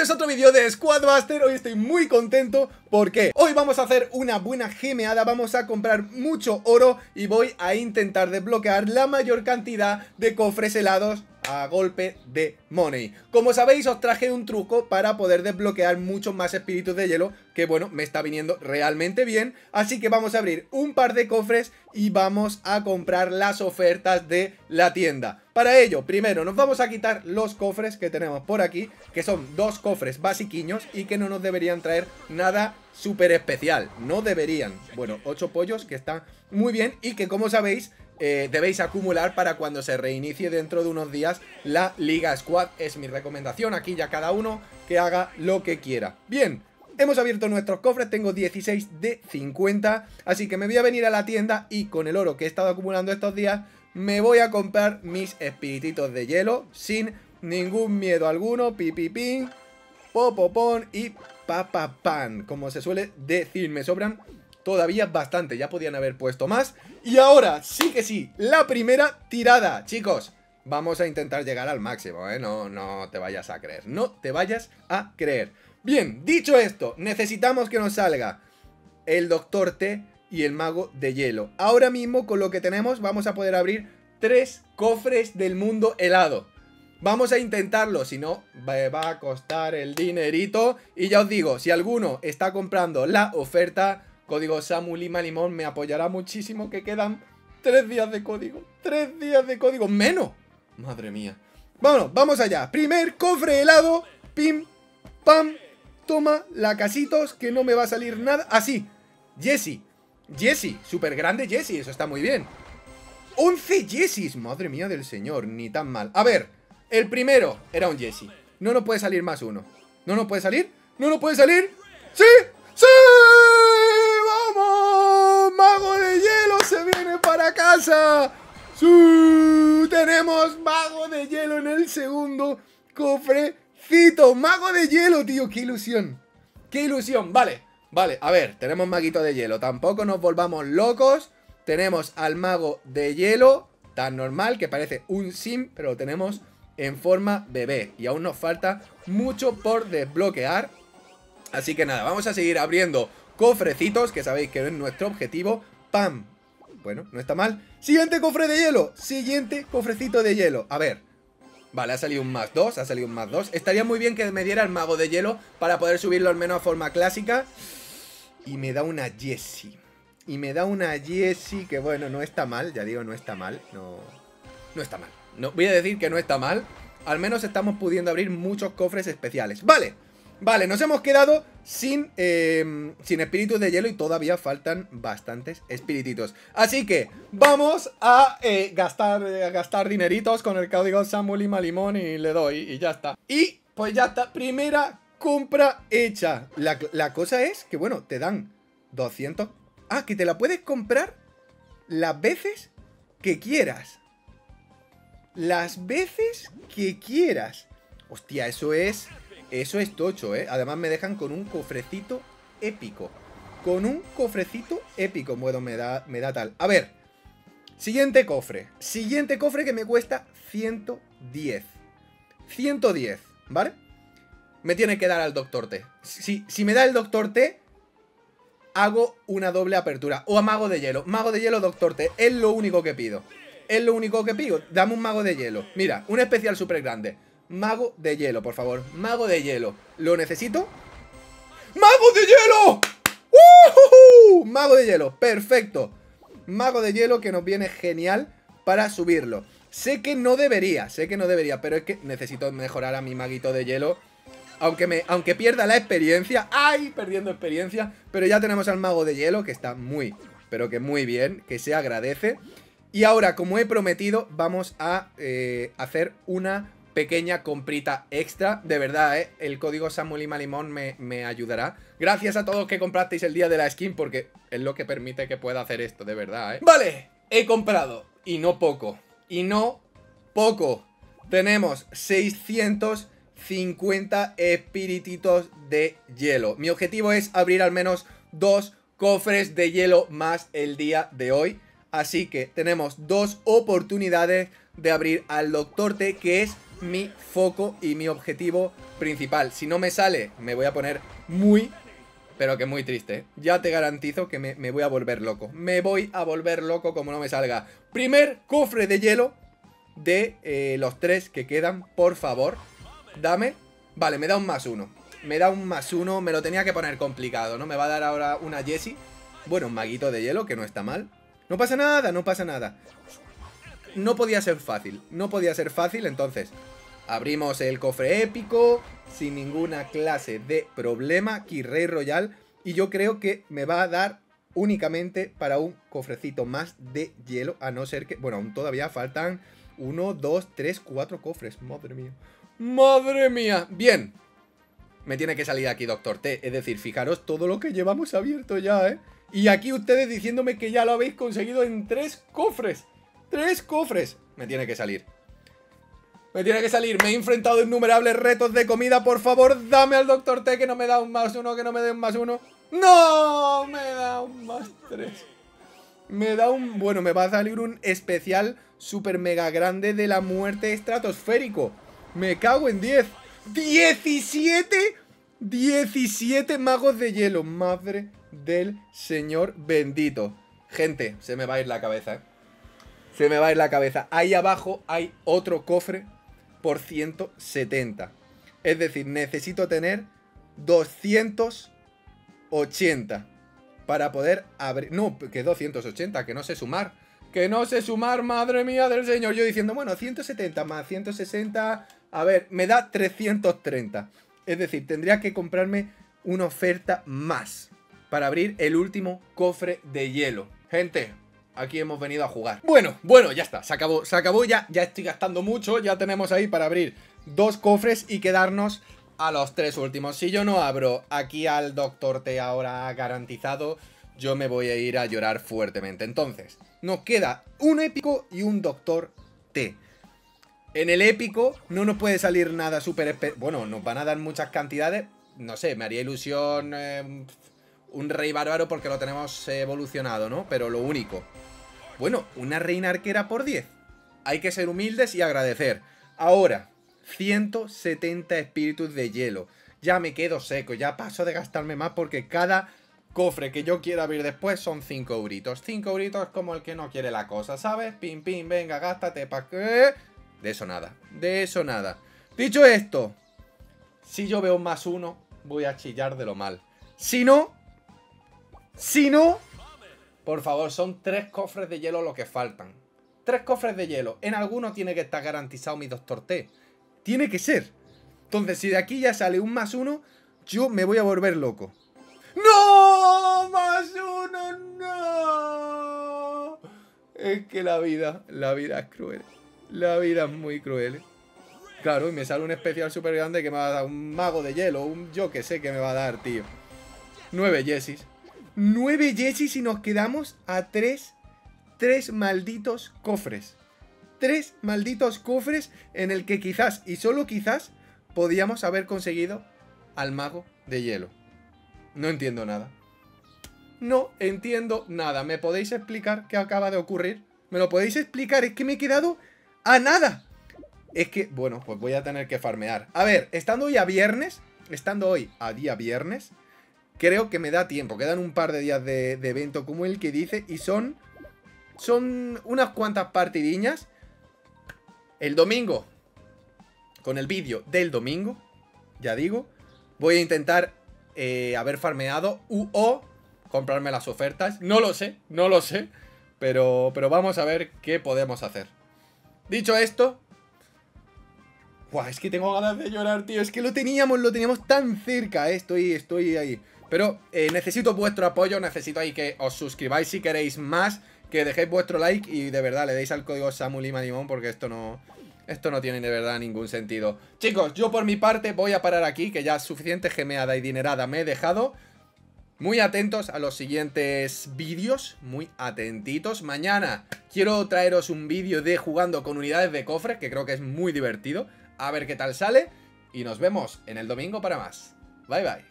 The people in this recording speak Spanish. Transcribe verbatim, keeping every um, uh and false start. Bienvenidos a otro vídeo de Squad Buster. Hoy estoy muy contento porque hoy vamos a hacer una buena gemeada. Vamos a comprar mucho oro y voy a intentar desbloquear la mayor cantidad de cofres helados a golpe de money. Como sabéis, os traje un truco para poder desbloquear muchos más espíritus de hielo, que bueno, me está viniendo realmente bien. Así que vamos a abrir un par de cofres y vamos a comprar las ofertas de la tienda. Para ello, primero nos vamos a quitar los cofres que tenemos por aquí, que son dos cofres basiquiños y que no nos deberían traer nada súper especial. No deberían. Bueno, ocho pollos que están muy bien y que, como sabéis, Eh, debéis acumular para cuando se reinicie dentro de unos días la Liga Squad. Es mi recomendación, aquí ya cada uno que haga lo que quiera. Bien, hemos abierto nuestros cofres, tengo dieciséis de cincuenta, así que me voy a venir a la tienda y con el oro que he estado acumulando estos días me voy a comprar mis espirititos de hielo sin ningún miedo alguno. Pipipín, popopón y papapán, como se suele decir. Me sobran todavía bastante, ya podían haber puesto más. Y ahora sí que sí, la primera tirada, chicos. Vamos a intentar llegar al máximo, ¿eh? No, no te vayas a creer, no te vayas a creer. Bien, dicho esto, necesitamos que nos salga el Doctor T y el Mago de hielo. Ahora mismo, con lo que tenemos, vamos a poder abrir tres cofres del mundo helado. Vamos a intentarlo, si no, me va a costar el dinerito. Y ya os digo, si alguno está comprando la oferta, código Samuel Limalimon me apoyará muchísimo, que quedan tres días de código. Tres días de código, menos. Madre mía. Vámonos, vamos allá. Primer cofre helado. Pim, pam. Toma la casitos, que no me va a salir nada. Así. Ah, Jesse. Jesse. Súper grande Jesse. Eso está muy bien. once Jessis. Madre mía del señor. Ni tan mal. A ver. El primero era un Jesse. No nos puede salir más uno. ¿No nos puede salir? ¿No nos puede salir? ¡Sí! ¡Sí! ¡Mago de hielo se viene para casa! ¡Sí! Tenemos mago de hielo en el segundo cofrecito. ¡Mago de hielo, tío! ¡Qué ilusión! ¡Qué ilusión! Vale, vale, a ver, tenemos maguito de hielo. Tampoco nos volvamos locos. Tenemos al mago de hielo, tan normal, que parece un sim, pero lo tenemos en forma bebé. Y aún nos falta mucho por desbloquear. Así que nada, vamos a seguir abriendo cofrecitos, que sabéis que es nuestro objetivo. ¡Pam! Bueno, no está mal. ¡Siguiente cofre de hielo! Siguiente cofrecito de hielo. A ver. Vale, ha salido un más dos. Ha salido un más dos. Estaría muy bien que me diera el mago de hielo para poder subirlo al menos a forma clásica. Y me da una Jessie. Y me da una Jessie que, bueno, no está mal. Ya digo, no está mal. No, no está mal. No, voy a decir que no está mal. Al menos estamos pudiendo abrir muchos cofres especiales. ¡Vale! Vale, nos hemos quedado sin, eh, sin espíritus de hielo y todavía faltan bastantes espirititos. Así que vamos a eh, gastar, eh, gastar dineritos con el código Samuel Limalimon y le doy y ya está. Y pues ya está, primera compra hecha. La, la cosa es que, bueno, te dan doscientos. Ah, que te la puedes comprar las veces que quieras. Las veces que quieras. Hostia, eso es... Eso es tocho, ¿eh? Además me dejan con un cofrecito épico. Con un cofrecito épico. Bueno, me da, me da tal. A ver. Siguiente cofre. Siguiente cofre que me cuesta ciento diez. ciento diez, ¿vale? Me tiene que dar al Doctor T. Si, si me da el Doctor T, hago una doble apertura. O a Mago de hielo. Mago de hielo, Doctor T. Es lo único que pido. Es lo único que pido. Dame un Mago de hielo. Mira, un especial súper grande. Mago de hielo, por favor. Mago de hielo. ¿Lo necesito? ¡Mago de hielo! ¡Uh! Mago de hielo. Perfecto. Mago de hielo que nos viene genial para subirlo. Sé que no debería, sé que no debería, pero es que necesito mejorar a mi maguito de hielo. Aunque, me, aunque pierda la experiencia. ¡Ay! Perdiendo experiencia. Pero ya tenemos al mago de hielo que está muy, pero que muy bien, que se agradece. Y ahora, como he prometido, vamos a eh, hacer una... pequeña comprita extra. De verdad, ¿eh? El código Samuel Limalimon me, me ayudará. Gracias a todos que comprasteis el día de la skin, porque es lo que permite que pueda hacer esto, de verdad, ¿eh? Vale, he comprado. Y no poco. Y no poco. Tenemos seiscientos cincuenta espirititos de hielo. Mi objetivo es abrir al menos dos cofres de hielo más el día de hoy. Así que tenemos dos oportunidades de abrir al Doctor T, que es mi foco y mi objetivo principal. Si no me sale, me voy a poner muy, pero que muy triste, ¿eh? Ya te garantizo que me, me voy a volver loco. Me voy a volver loco como no me salga. Primer cofre de hielo de eh, los tres que quedan, por favor. Dame. Vale, me da un más uno. Me da un más uno. Me lo tenía que poner complicado, ¿no? Me va a dar ahora una Jessie. Bueno, un maguito de hielo, que no está mal. No pasa nada, no pasa nada. No podía ser fácil. No podía ser fácil, entonces abrimos el cofre épico sin ninguna clase de problema. Aquí Rey Royal. Y yo creo que me va a dar únicamente para un cofrecito más de hielo. A no ser que... Bueno, aún todavía faltan uno, dos, tres, cuatro cofres. Madre mía. ¡Madre mía! Bien. Me tiene que salir aquí Doctor T. Es decir, fijaros todo lo que llevamos abierto ya, ¿eh? Y aquí ustedes diciéndome que ya lo habéis conseguido en tres cofres. ¡Tres cofres! Me tiene que salir. Me tiene que salir. Me he enfrentado a innumerables retos de comida. Por favor, dame al Doctor T, que no me da un más uno, que no me dé un más uno. ¡No! Me da un más tres. Me da un... Bueno, me va a salir un especial super mega grande de la muerte estratosférico. Me cago en diez. ¡diecisiete! ¡diecisiete magos de hielo! Madre del señor bendito. Gente, se me va a ir la cabeza, ¿eh? Se me va a ir la cabeza. Ahí abajo hay otro cofre por ciento setenta. Es decir, necesito tener doscientos ochenta para poder abrir... No, que doscientos ochenta, que no sé sumar. Que no sé sumar, madre mía del señor. Yo diciendo, bueno, ciento setenta más ciento sesenta... A ver, me da trescientos treinta. Es decir, tendría que comprarme una oferta más para abrir el último cofre de hielo. Gente... Aquí hemos venido a jugar. Bueno, bueno, ya está. Se acabó, se acabó ya. Ya estoy gastando mucho. Ya tenemos ahí para abrir dos cofres y quedarnos a los tres últimos. Si yo no abro aquí al Doctor T ahora garantizado, yo me voy a ir a llorar fuertemente. Entonces, nos queda un épico y un Doctor T. En el épico no nos puede salir nada súper... Bueno, nos van a dar muchas cantidades. No sé, me haría ilusión eh, un rey bárbaro porque lo tenemos evolucionado, ¿no? Pero lo único... Bueno, una reina arquera por diez. Hay que ser humildes y agradecer. Ahora, ciento setenta espíritus de hielo. Ya me quedo seco, ya paso de gastarme más porque cada cofre que yo quiera abrir después son cinco euritos. cinco euritos como el que no quiere la cosa, ¿sabes? Pim, pim, venga, gástate pa' qué. De eso nada, de eso nada. Dicho esto, si yo veo más uno, voy a chillar de lo mal. Si no, si no... Por favor, son tres cofres de hielo lo que faltan. Tres cofres de hielo. En alguno tiene que estar garantizado mi Doctor T. Tiene que ser. Entonces, si de aquí ya sale un más uno, yo me voy a volver loco. ¡No! ¡Más uno! ¡No! Es que la vida, la vida es cruel. La vida es muy cruel. Claro, y me sale un especial súper grande que me va a dar un mago de hielo. Un yo que sé que me va a dar, tío. Nueve Jessies. nueve Jessies y nos quedamos a tres, tres malditos cofres. Tres malditos cofres en el que quizás, y solo quizás, podíamos haber conseguido al mago de hielo. No entiendo nada. No entiendo nada. ¿Me podéis explicar qué acaba de ocurrir? ¿Me lo podéis explicar? Es que me he quedado a nada. Es que, bueno, pues voy a tener que farmear. A ver, estando hoy a viernes, estando hoy a día viernes... Creo que me da tiempo, quedan un par de días de, de evento como el que dice. Y son, son unas cuantas partidiñas. El domingo, con el vídeo del domingo, ya digo, voy a intentar eh, haber farmeado u o comprarme las ofertas. No lo sé, no lo sé, pero, pero vamos a ver qué podemos hacer. Dicho esto... Buah, es que tengo ganas de llorar, tío. Es que lo teníamos, lo teníamos tan cerca, eh. Estoy, estoy ahí. Pero eh, necesito vuestro apoyo. Necesito ahí que os suscribáis si queréis más. Que dejéis vuestro like. Y de verdad le deis al código Samuel Limalimon. Porque esto no, esto no tiene de verdad ningún sentido. Chicos, yo por mi parte voy a parar aquí. Que ya suficiente gemeada y dinerada me he dejado. Muy atentos a los siguientes vídeos, muy atentitos. Mañana quiero traeros un vídeo de jugando con unidades de cofre, que creo que es muy divertido. A ver qué tal sale y nos vemos en el domingo para más. Bye, bye.